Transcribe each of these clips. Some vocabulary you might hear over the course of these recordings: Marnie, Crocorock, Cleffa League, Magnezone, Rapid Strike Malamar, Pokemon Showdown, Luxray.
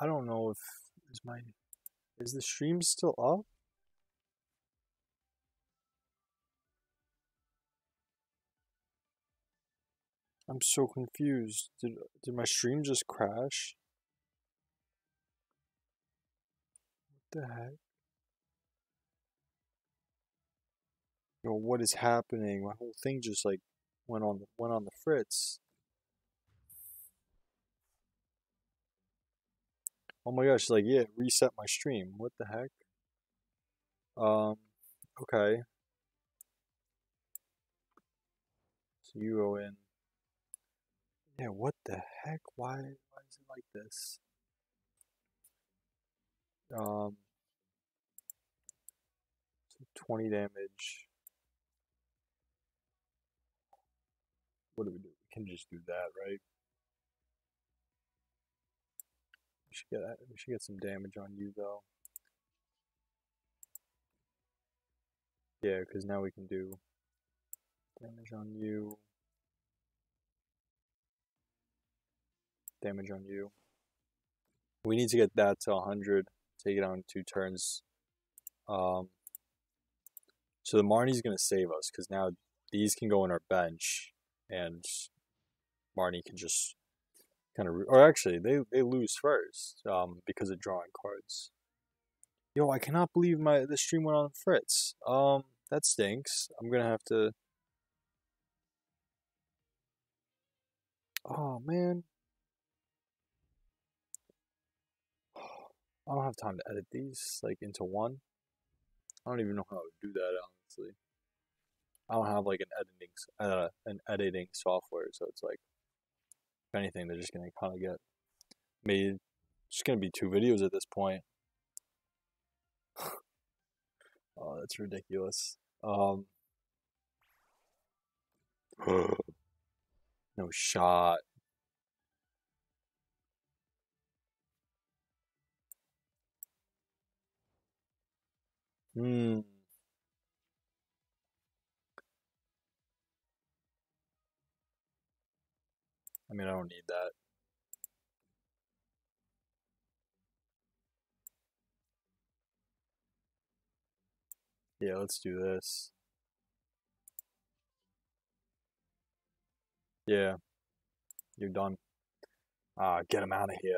I don't know if is the stream still up? I'm so confused. Did my stream just crash? What the heck? Yo, what is happening? My whole thing just like went on the fritz. Oh my gosh, like, yeah, reset my stream. What the heck? Okay. So you go in. Yeah, what the heck? Why is it like this? So 20 damage. What do? We can just do that, right? We should get some damage on you, though. Yeah, because now we can do damage on you. Damage on you. We need to get that to 100. Take it on 2 turns. So the Marnie's going to save us, because now these can go in our bench. And Marnie can just kind of... Or actually, they lose first because of drawing cards. Yo, I cannot believe the stream went on fritz. That stinks. I'm going to have to... Oh, man. I don't have time to edit these, like, into one. I don't even know how I would do that, honestly. I don't have, like, an editing software, so it's like, if anything, they're just going to kind of get made. It's going to be 2 videos at this point. Oh, that's ridiculous. No shot. I mean, I don't need that. Yeah, let's do this. Yeah. You're done. Get him out of here.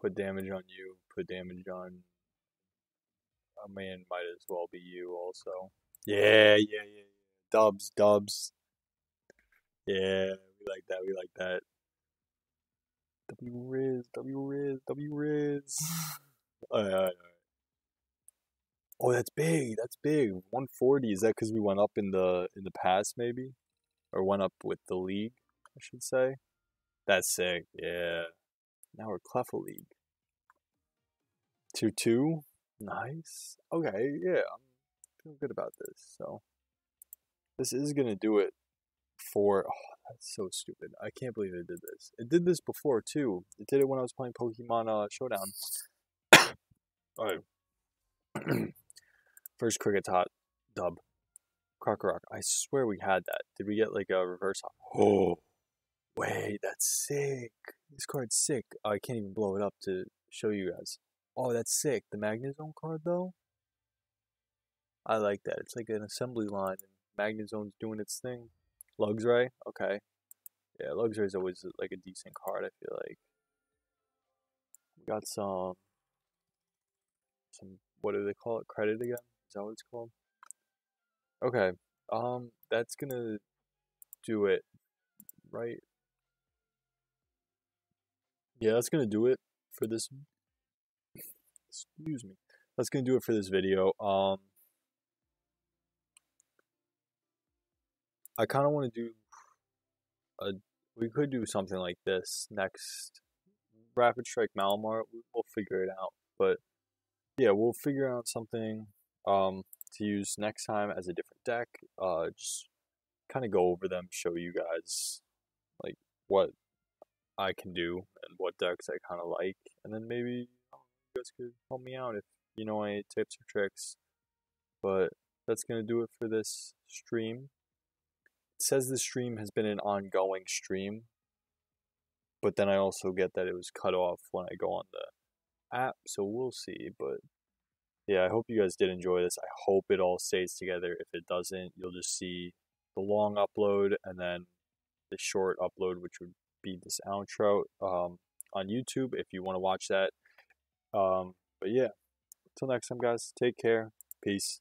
Put damage on you. Put damage on... A man might as well be you also. Yeah. Dubs. Yeah, we like that. W Riz. Alright. Oh, that's big. 140. Is that because we went up in the past maybe? Or went up with the league, I should say. That's sick, yeah. Now we're Cleffa League. 2-2. Nice. Okay, yeah, I feel good about this. So, this is gonna do it for. Oh, that's so stupid. I can't believe it did this. It did this before too. It did it when I was playing Pokemon Showdown. All right. First cricket hot dub. Crocorock. I swear we had that. Did we get like a reverse hop? Oh, wait, that's sick. This card's sick. Oh, I can't even blow it up to show you guys. Oh, that's sick. The Magnezone card, though? I like that. It's like an assembly line. And Magnezone's doing its thing. Luxray? Okay. Yeah, Luxray's always, like, a decent card, I feel like. We got some... What do they call it? Credit again? Is that what it's called? Okay. That's gonna do it. Right? Yeah, that's gonna do it for this... Excuse me. That's going to do it for this video. I kind of want to do... We could do something like this next. Rapid Strike Malamar. We'll figure it out. But, yeah, we'll figure out something to use next time as a different deck. Just kind of go over them, show you guys like what I can do and what decks I kind of like. And then maybe... You guys could help me out if you know any tips or tricks, but that's gonna do it for this stream. It says the stream has been an ongoing stream. But then I also get that it was cut off when I go on the app, so we'll see. But yeah, I hope you guys did enjoy this. I hope it all stays together. If it doesn't, you'll just see the long upload and then the short upload, which would be this outro on YouTube if you want to watch that. But yeah, until next time, guys, take care. Peace.